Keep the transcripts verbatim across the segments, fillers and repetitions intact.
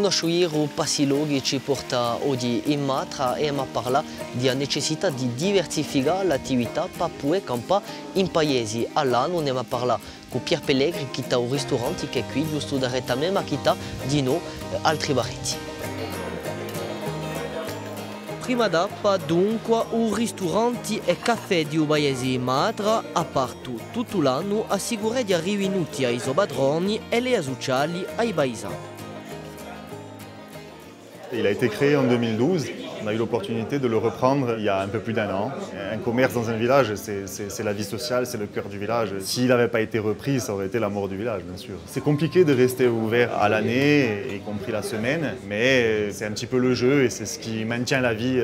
conoscere passi luoghi ci porta oggi in Matra e a parlare della necessità di diversificare l'attività per poter campare in paesi. All'anno ne a parlare con Pierre Pellegrin che sta al ristorante che è qui giusto da rettamente ma che sta di noi altri baretti. Prima tappa dunque un ristorante e caffè di Ubaesi Matra aperto tutto l'anno a sicurezza di arrivi nuti ai sopadroni e le associali ai paesani. Il a été créé en deux mille douze, on a eu l'opportunité de le reprendre il y a un peu plus d'un an. Un commerce dans un village, c'est la vie sociale, c'est le cœur du village. S'il n'avait pas été repris, ça aurait été la mort du village, bien sûr. C'est compliqué de rester ouvert à l'année, y compris la semaine, mais c'est un petit peu le jeu et c'est ce qui maintient la vie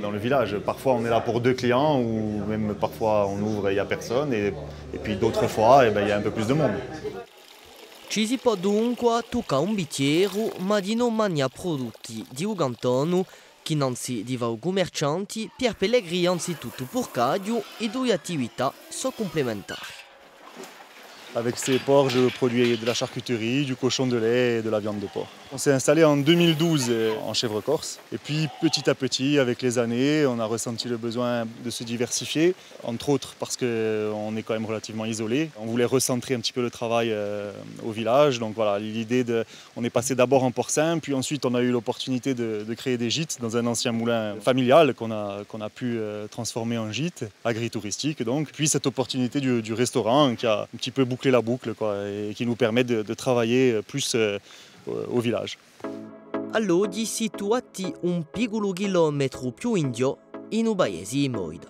dans le village. Parfois, on est là pour deux clients ou même parfois on ouvre et il n'y a personne. Et, et puis d'autres fois, eh ben, il y a un peu plus de monde. Ci si può dunque toccare un bicchiere, ma di non mangiare prodotti di un cantone, che innanzi di vari commercianti, Pierre Pellegrini anzitutto per cadio e due attività sono complementari. Avec ces porcs, je produis de la charcuterie, du cochon de lait et de la viande de porc. On s'est installé en deux mille douze en Chèvre-Corse. Et puis petit à petit, avec les années, on a ressenti le besoin de se diversifier, entre autres parce qu'on est quand même relativement isolé. On voulait recentrer un petit peu le travail au village. Donc voilà, l'idée de... On est passé d'abord en porcin, puis ensuite on a eu l'opportunité de, de créer des gîtes dans un ancien moulin familial qu'on a, qu'on a pu transformer en gîte, agritouristique donc. Puis cette opportunité du, du restaurant qui a un petit peu beaucoup la boucle quoi, et qui nous permet de, de travailler plus euh, au village. Alloggi situati un piccolo chilometro più indio in un paese di Moida.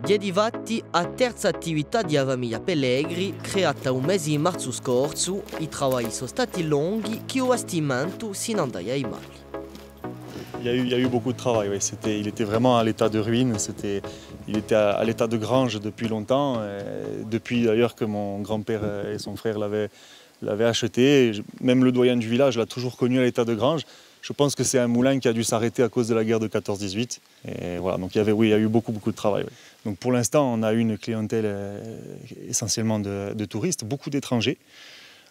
Dedivati a terza attività di famiglia Pellegrini, creata un mese in marzo scorso, i lavori sono stati lunghi che il vestimento si andava ai mali. Il y, a eu, il y a eu beaucoup de travail, oui. C'était, il était vraiment à l'état de ruine, c'était, il était à, à l'état de grange depuis longtemps, euh, depuis d'ailleurs que mon grand-père et son frère l'avaient acheté. Même le doyen du village l'a toujours connu à l'état de grange. Je pense que c'est un moulin qui a dû s'arrêter à cause de la guerre de quatorze dix-huit. Et voilà, donc il y avait, oui, il y a eu beaucoup, beaucoup de travail. Oui. Donc pour l'instant, on a une clientèle euh, essentiellement de, de touristes, beaucoup d'étrangers.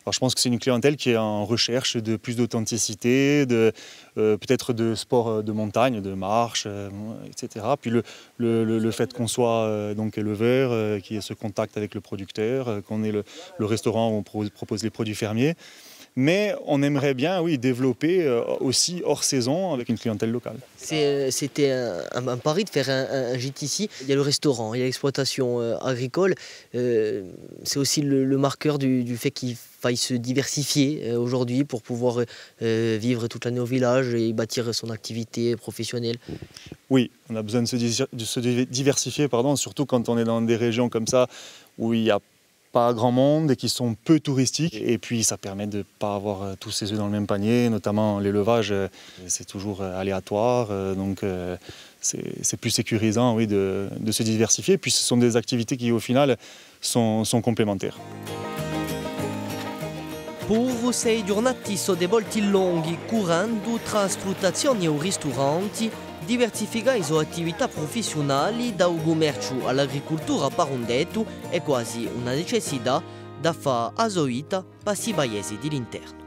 Alors je pense que c'est une clientèle qui est en recherche de plus d'authenticité, de, euh, peut-être de sports de montagne, de marche, euh, et cetera. Puis le, le, le fait qu'on soit euh, donc éleveur, euh, qu'il y ait ce contact avec le producteur, euh, qu'on ait le, le restaurant où on pro propose les produits fermiers. Mais on aimerait bien, oui, développer euh, aussi hors saison avec une clientèle locale. C'était un, un, un pari de faire un, un gîte ici. Il y a le restaurant, il y a l'exploitation euh, agricole. Euh, c'est aussi le, le marqueur du, du fait qu'il faille se diversifier euh, aujourd'hui pour pouvoir euh, vivre toute l'année au village et bâtir son activité professionnelle. Oui, on a besoin de se, de se diversifier, pardon, surtout quand on est dans des régions comme ça où il y a pas grand monde et qui sont peu touristiques. Et puis ça permet de ne pas avoir tous ses œufs dans le même panier, notamment l'élevage, c'est toujours aléatoire, donc c'est plus sécurisant oui, de, de se diversifier. Puis ce sont des activités qui au final sont, sont complémentaires. Pour sei giornate sono volte lunghe, curando tra sfruttazioni e ristoranti, diversificare le sue attività professionali dal commercio all'agricoltura per un detto è quasi una necessità da fare a sua vita per i paesi dell'interno.